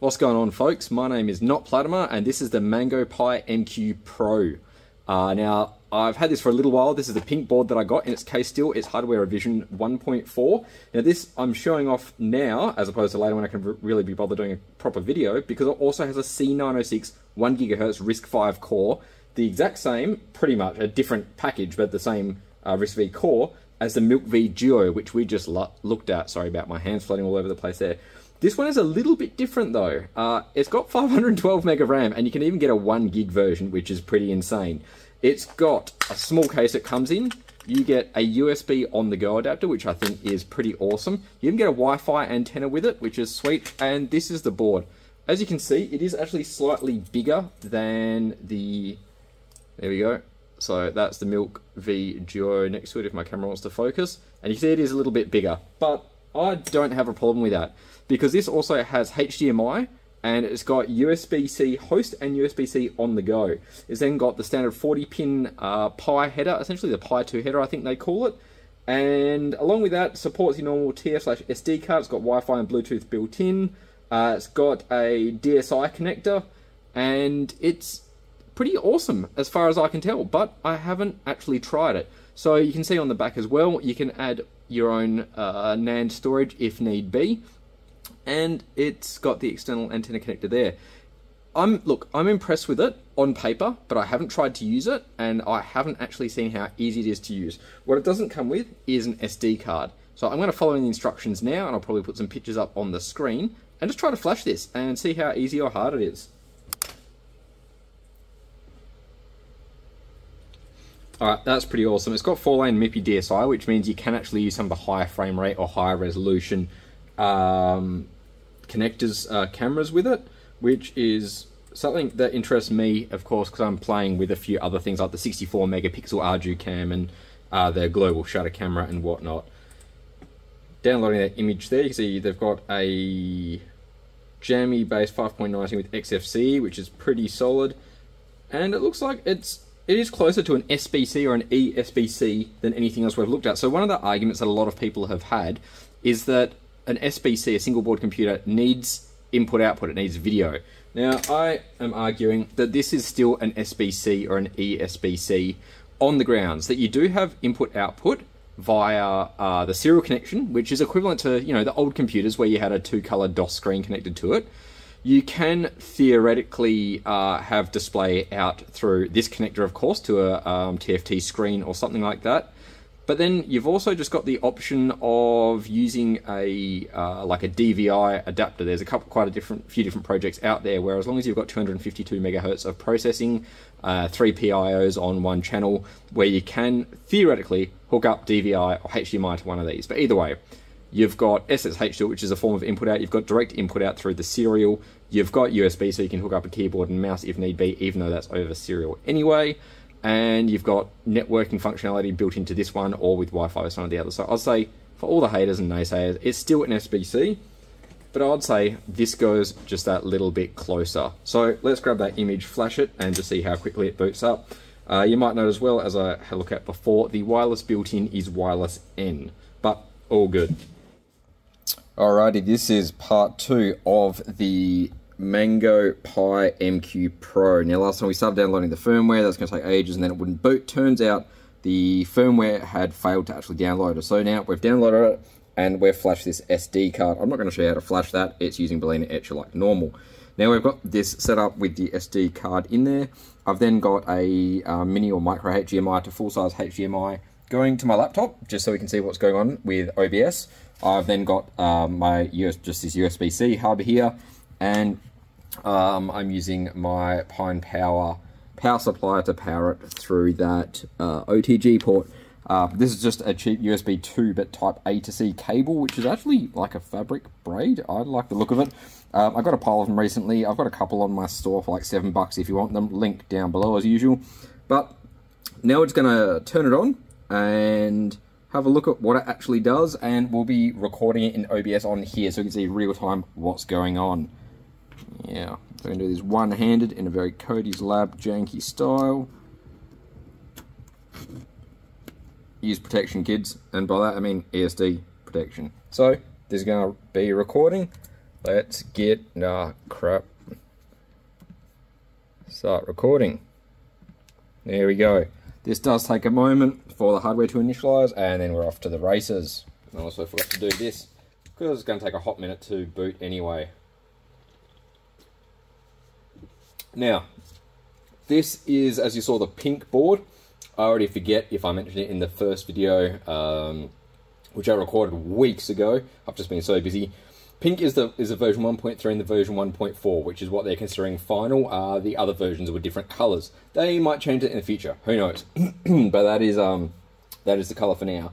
What's going on, folks? My name is Not Platimer, and this is the MangoPi MQ Pro. Now, I've had this for a little while. This is the pink board that I got in its case still. It's hardware revision 1.4. Now, this I'm showing off now, as opposed to later when I can really be bothered doing a proper video, because it also has a C906 1GHz RISC-V core, the exact same, pretty much, a different package, but the same RISC-V core, as the Milk V Duo, which we just looked at. Sorry about my hands floating all over the place there. This one is a little bit different though. It's got 512 meg of RAM, and you can even get a 1 gig version, which is pretty insane. It's got a small case it comes in. You get a USB on-the-go adapter, which I think is pretty awesome. You can get a Wi-Fi antenna with it, which is sweet. And this is the board. As you can see, it is actually slightly bigger than the... There we go. So that's the Milk V Duo next to it, if my camera wants to focus. And you see it is a little bit bigger, but I don't have a problem with that, because this also has HDMI, and it's got USB-C host and USB-C on the go. It's then got the standard 40-pin Pi header, essentially the Pi 2 header, I think they call it. And along with that, supports your normal TF/SD card. It's got Wi-Fi and Bluetooth built in. It's got a DSI connector, and it's pretty awesome as far as I can tell, but I haven't actually tried it. So you can see on the back as well, you can add your own NAND storage if need be, and it's got the external antenna connector there. Look, I'm impressed with it on paper, but I haven't tried to use it, and I haven't actually seen how easy it is to use. What it doesn't come with is an SD card. So I'm going to follow in the instructions now, and I'll probably put some pictures up on the screen, and just try to flash this and see how easy or hard it is. Alright, that's pretty awesome. It's got 4-lane MIPI DSI, which means you can actually use some of the higher frame rate or higher resolution connectors, cameras with it, which is something that interests me, of course, because I'm playing with a few other things like the 64 megapixel ArduCam and their global shutter camera and whatnot. Downloading that image there, you can see they've got a jammy-based 5.19 with XFCE, which is pretty solid, and it looks like it is closer to an SBC or an eSBC than anything else we've looked at. So one of the arguments that a lot of people have had is that an SBC, a single board computer, needs input-output, it needs video. Now, I am arguing that this is still an SBC or an eSBC on the grounds that you do have input-output via the serial connection, which is equivalent to, you know, the old computers where you had a two-color DOS screen connected to it. You can theoretically have display out through this connector, of course, to a TFT screen or something like that. But then you've also just got the option of using a like a DVI adapter. There's quite a few different projects out there where, as long as you've got 252 megahertz of processing, 3 PIOs on one channel, where you can theoretically hook up DVI or HDMI to one of these. But either way, you've got SSH to it, which is a form of input out. You've got direct input out through the serial. You've got USB, so you can hook up a keyboard and mouse if need be, even though that's over serial anyway. And you've got networking functionality built into this one, or with Wi-Fi or some of the others. So I'll say, for all the haters and naysayers, it's still an SBC, but I'd say this goes just that little bit closer. So let's grab that image, flash it, and just see how quickly it boots up. You might note as well, as I had a look at before, the wireless built-in is wireless N, but all good. Alrighty, this is part 2 of the MangoPi MQ Pro. Now, last time we started downloading the firmware. That's going to take ages, and then it wouldn't boot. Turns out the firmware had failed to actually download it. So now we've downloaded it, and we've flashed this SD card. I'm not going to show you how to flash that. It's using Balena Etcher like normal. Now we've got this set up with the SD card in there. I've then got a mini or micro HDMI to full-size HDMI going to my laptop, just so we can see what's going on with OBS. I've then got just this USB-C hub here, and I'm using my Pine Power power supply to power it through that OTG port. This is just a cheap USB 2-bit Type A to C cable, which is actually like a fabric braid. I like the look of it. I got a pile of them recently. I've got a couple on my store for like $7 if you want them. Link down below as usual. But now it's going to turn it on and have a look at what it actually does, and we'll be recording it in OBS on here so you can see real time what's going on. Yeah, we're going to do this one-handed in a very Cody's Lab janky style. Use protection, kids, and by that I mean ESD protection. So, this is going to be recording, Let's get, crap. Start recording. There we go. This does take a moment for the hardware to initialize, and then we're off to the races. I also forgot to do this, because it's going to take a hot minute to boot anyway. Now, this is, as you saw, the pink board. I already forget if I mentioned it in the first video, which I recorded weeks ago. I've just been so busy. Pink is the version 1.3 and the version 1.4, which is what they're considering final. The other versions were different colours. They might change it in the future. Who knows? But that is the colour for now.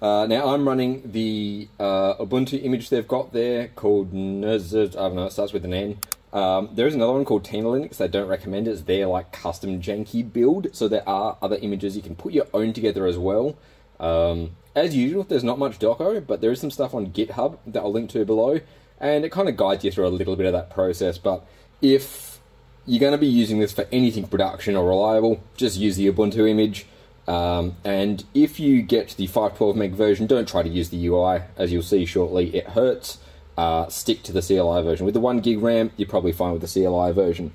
Now I'm running the Ubuntu image they've got there called Nuzz. I don't know. It starts with an N. There is another one called Tina Linux. They don't recommend it. It's their like custom janky build. So there are other images you can put your own together as well. As usual, there's not much doco, but there is some stuff on GitHub that I'll link to below, and it kind of guides you through a little bit of that process. But if you're going to be using this for anything production or reliable, just use the Ubuntu image, and if you get the 512 meg version, don't try to use the UI. As you'll see shortly, it hurts. Stick to the CLI version. With the 1 gig RAM, you're probably fine with the CLI version.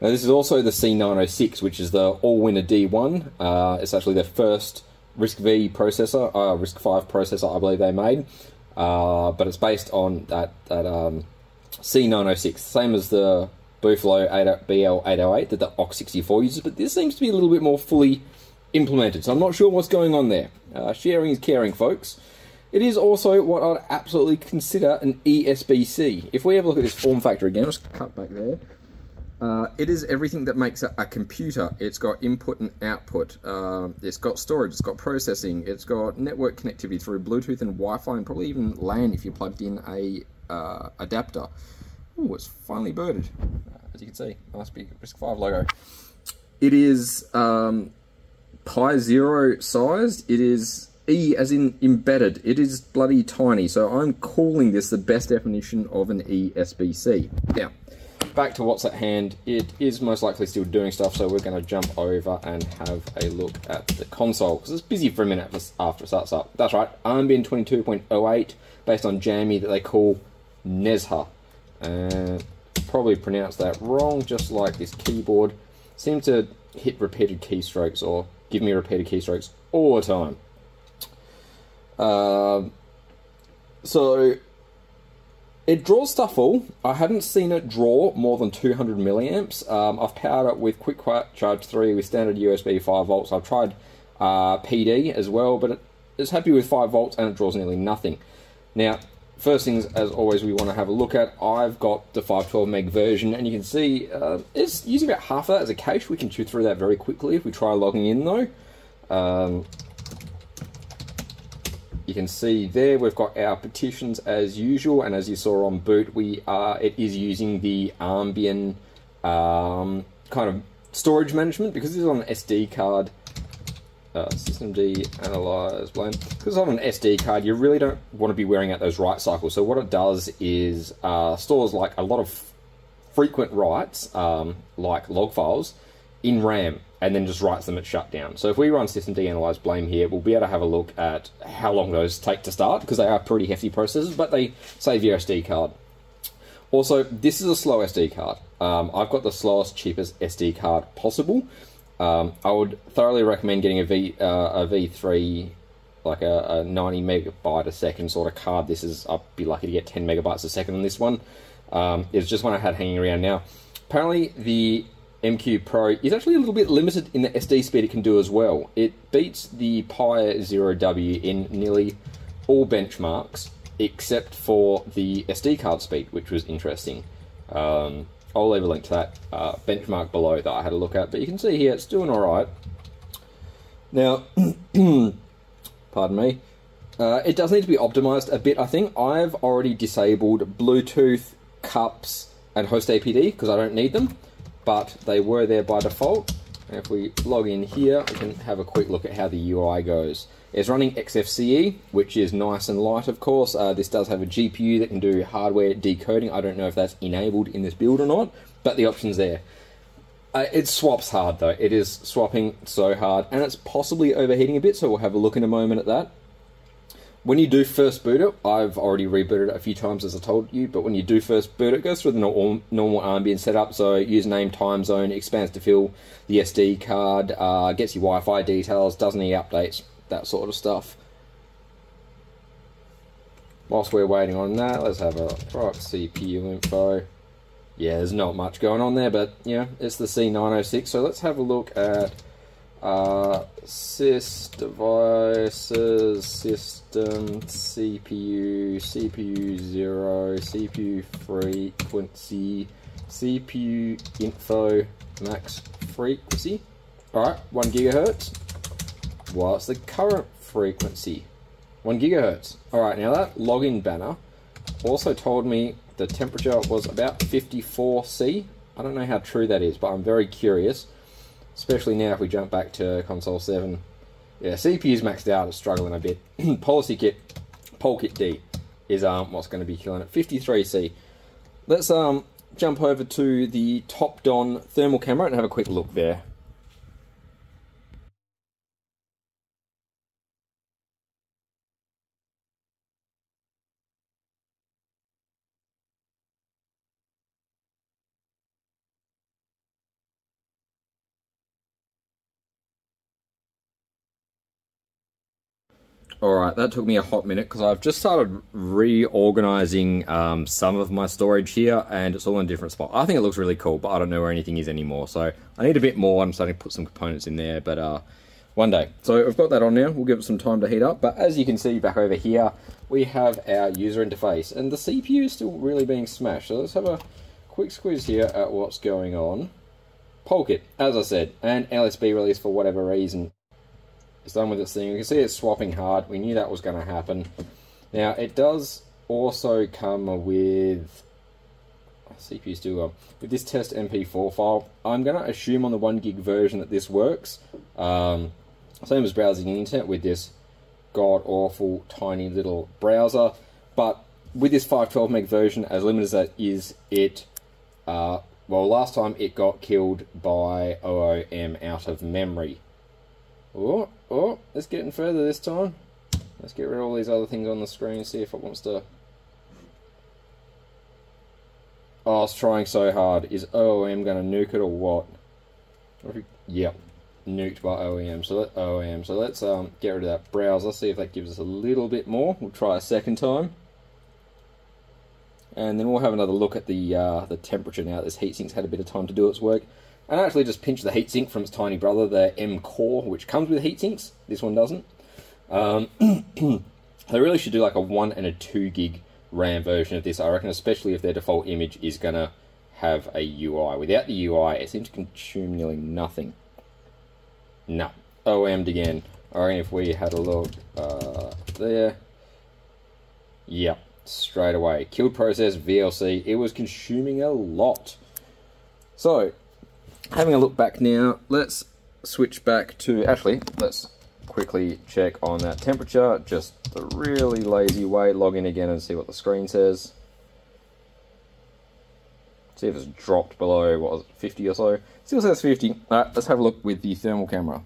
Now this is also the C906, which is the Allwinner D1. It's actually their first RISC-V processor, RISC-V processor, I believe they made, but it's based on that C906, same as the Bouffalo BL808 that the Ox64 uses, but this seems to be a little bit more fully implemented, so I'm not sure what's going on there. Sharing is caring, folks. It is also what I'd absolutely consider an eSBC. If we have a look at this form factor again, I'll just cut back there. It is everything that makes a computer. It's got input and output, it's got storage, it's got processing, it's got network connectivity through Bluetooth and Wi-Fi, and probably even LAN if you plugged in a adapter. Ooh, it's finally birded, as you can see, nice big RISC-V logo. It is Pi Zero sized, it is E as in embedded, it is bloody tiny, so I'm calling this the best definition of an eSBC. Now, back to what's at hand, it is most likely still doing stuff, so we're going to jump over and have a look at the console, because it's busy for a minute after it starts up. That's right, Armbian 22.08, based on Jammy that they call Nezha. Probably pronounced that wrong, just like this keyboard. Seems to hit repeated keystrokes, or give me repeated keystrokes all the time. It draws stuff full. I haven't seen it draw more than 200 milliamps. I've powered it with Quick Charge 3 with standard USB 5 volts. I've tried PD as well, but it's happy with 5 volts and it draws nearly nothing. Now, first things, as always, we want to have a look at. I've got the 512 meg version, and you can see it's using about half of that as a cache. We can chew through that very quickly if we try logging in, though. You can see there we've got our partitions as usual, and as you saw on boot, it is using the Armbian kind of storage management, because this is on an SD card. Systemd analyze blame. Because on an SD card, you really don't want to be wearing out those write cycles. So what it does is stores like a lot of frequent writes, like log files, in RAM, and then just writes them at shutdown. So if we run systemd analyze blame here, we'll be able to have a look at how long those take to start, because they are pretty hefty processes, but they save your SD card. Also, this is a slow SD card. I've got the slowest, cheapest SD card possible. I would thoroughly recommend getting a V3, like a 90 megabyte a second sort of card. This is, I'd be lucky to get 10 megabytes a second on this one. It's just one I had hanging around now. Apparently, the MQ Pro is actually a little bit limited in the SD speed it can do as well. It beats the Pi Zero W in nearly all benchmarks except for the SD card speed, which was interesting. I'll leave a link to that benchmark below that I had a look at, but you can see here it's doing all right. Now, pardon me, it does need to be optimized a bit, I think. I've already disabled Bluetooth, cups, and host APD because I don't need them. But they were there by default, and if we log in here, we can have a quick look at how the UI goes. It's running XFCE, which is nice and light, of course. This does have a GPU that can do hardware decoding. I don't know if that's enabled in this build or not, but the option's there. It swaps hard, though. It is swapping so hard, and it's possibly overheating a bit, so we'll have a look in a moment at that. When you do first boot it, I've already rebooted it a few times as I told you, but when you do first boot it, it goes through the normal ambient setup, so username, time zone, expands to fill the SD card, gets your Wi-Fi details, does any updates, that sort of stuff. Whilst we're waiting on that, let's have a look. CPU info. Yeah, there's not much going on there, but yeah, it's the C906. So let's have a look at sys devices, system, CPU, CPU 0, CPU frequency, CPU info, max frequency. Alright, 1 gigahertz. What's the current frequency? 1 gigahertz. Alright, now that login banner also told me the temperature was about 54°C. I don't know how true that is, but I'm very curious, especially now if we jump back to console 7. Yeah, CPU's maxed out, it's struggling a bit. Polkit D is what's going to be killing it, 53°C. Let's jump over to the top Don thermal camera and have a quick look there. Alright, that took me a hot minute because I've just started reorganizing some of my storage here, and it's all in a different spot. I think it looks really cool, but I don't know where anything is anymore, so I need a bit more. I'm starting to put some components in there, but one day. So I've got that on now, we'll give it some time to heat up, but as you can see back over here, we have our user interface, and the CPU is still really being smashed, so let's have a quick squeeze here at what's going on. Polkit, as I said, and LSB release for whatever reason. It's done with its thing. You can see it's swapping hard. We knew that was going to happen. Now, it does also come with CPU's do with this test MP4 file. I'm going to assume on the 1 gig version that this works. Same as browsing the internet with this god awful tiny little browser, but with this 512 meg version, as limited as that is, it well, last time it got killed by OOM out of memory. Oh, it's getting further this time. Let's get rid of all these other things on the screen, see if it wants to... Oh, it's trying so hard. Is OOM going to nuke it or what? Yep, nuked by OOM. So let's get rid of that browser, see if that gives us a little bit more. We'll try a second time. And then we'll have another look at the temperature now. This heatsink's had a bit of time to do its work. And I actually just pinched the heatsink from its tiny brother, the M Core, which comes with heatsinks. This one doesn't. They really should do like a 1 and a 2 gig RAM version of this, I reckon, especially if their default image is going to have a UI. Without the UI, it seems to consume nearly nothing. No. OM'd again. I reckon if we had a look there. Yep. Straight away. Killed process, VLC. It was consuming a lot. So... having a look back now, let's switch back to, actually, let's quickly check on that temperature, just the really lazy way, log in again and see what the screen says. See if it's dropped below, what was it, 50 or so? Still says 50. Alright, let's have a look with the thermal camera.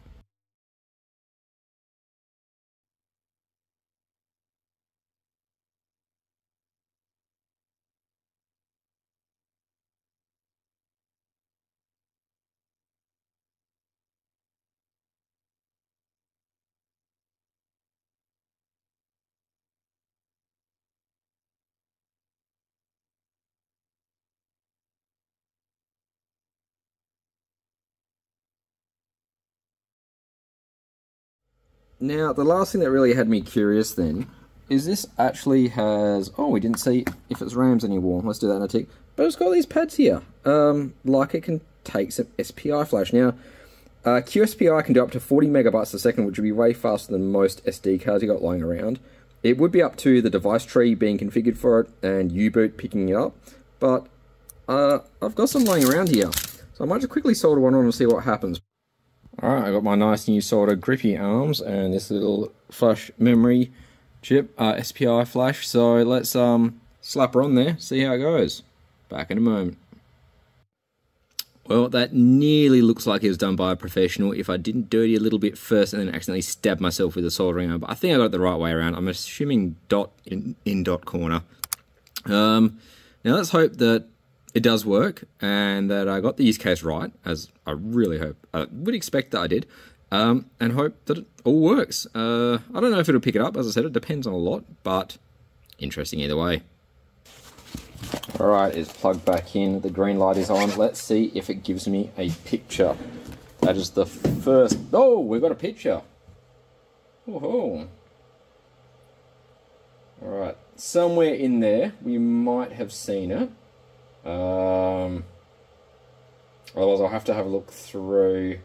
Now, the last thing that really had me curious then is this actually has... oh, we didn't see if it's RAM's anymore. Let's do that in a tick. But it's got these pads here. Like it can take some SPI flash. Now, QSPI can do up to 40 megabytes a second, which would be way faster than most SD cards you got lying around. It would be up to the device tree being configured for it and U-Boot picking it up. But I've got some lying around here, so I might just quickly solder one on and see what happens. Alright, I got my nice new sort of grippy arms and this little flash memory chip, SPI flash, so let's slap her on there, see how it goes. Back in a moment. Well, that nearly looks like it was done by a professional if I didn't dirty a little bit first and then accidentally stabbed myself with a soldering iron. But I think I got it the right way around. I'm assuming dot in dot corner. Now let's hope that it does work and that I got the use case right, as I really hope. I would expect that I did, and hope that it all works. I don't know if it'll pick it up. As I said, it depends on a lot, but interesting either way. All right, it's plugged back in. The green light is on. Let's see if it gives me a picture. That is the first... Oh, we've got a picture. Oh. All right, somewhere in there, we might have seen it. Otherwise, I'll have to have a look through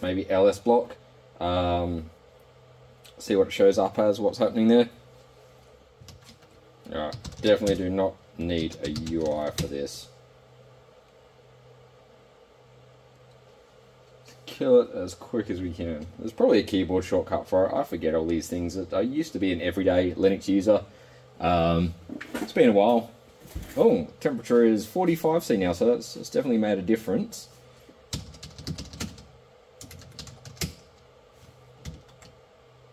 maybe LS block. See what it shows up as, what's happening there. All right, definitely do not need a UI for this. Let's kill it as quick as we can. There's probably a keyboard shortcut for it. I forget all these things. I used to be an everyday Linux user. It's been a while. Oh, temperature is 45°C now, so it's definitely made a difference.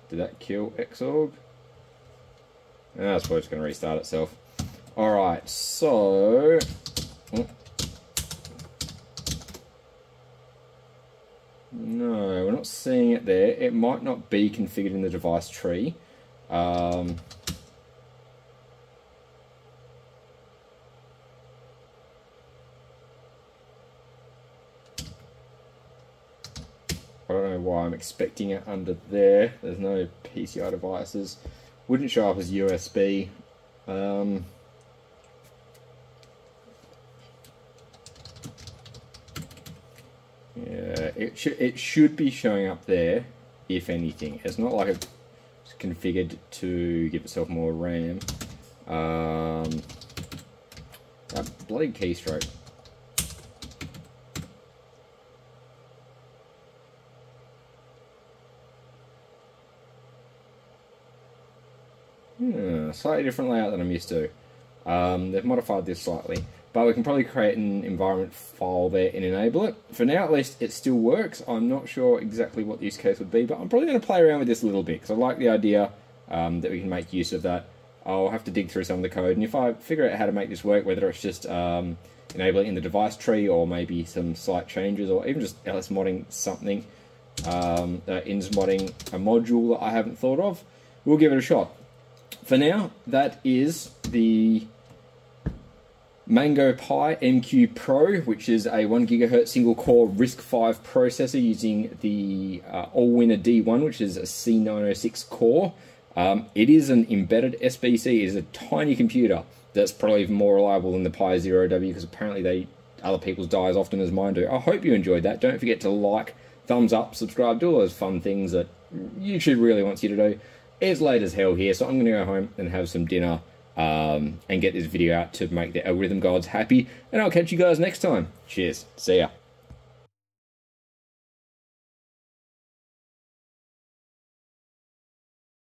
Did that kill Xorg? I suppose it's going to restart itself. All right, so no, we're not seeing it there. It might not be configured in the device tree. I don't know why I'm expecting it under there. There's no PCI devices. Wouldn't show up as USB. Yeah, it should be showing up there, if anything. It's not like it's configured to give itself more RAM. That bloody keystroke. Slightly different layout than I'm used to. They've modified this slightly, but we can probably create an environment file there and enable it. For now, at least, it still works. I'm not sure exactly what the use case would be, but I'm probably going to play around with this a little bit because I like the idea that we can make use of that. I'll have to dig through some of the code, and if I figure out how to make this work, whether it's just enabling in the device tree or maybe some slight changes or even just LS modding something, ins modding a module that I haven't thought of, we'll give it a shot. For now, that is the MangoPi MQ Pro, which is a 1 GHz single-core RISC-V processor using the Allwinner D1, which is a C906 core. It is an embedded SBC. It is a tiny computer that's probably more reliable than the Pi 0W because apparently other people's die as often as mine do. I hope you enjoyed that. Don't forget to like, thumbs up, subscribe, do all those fun things that YouTube really wants you to do. It's late as hell here, so I'm going to go home and have some dinner and get this video out to make the algorithm gods happy. And I'll catch you guys next time. Cheers. See ya.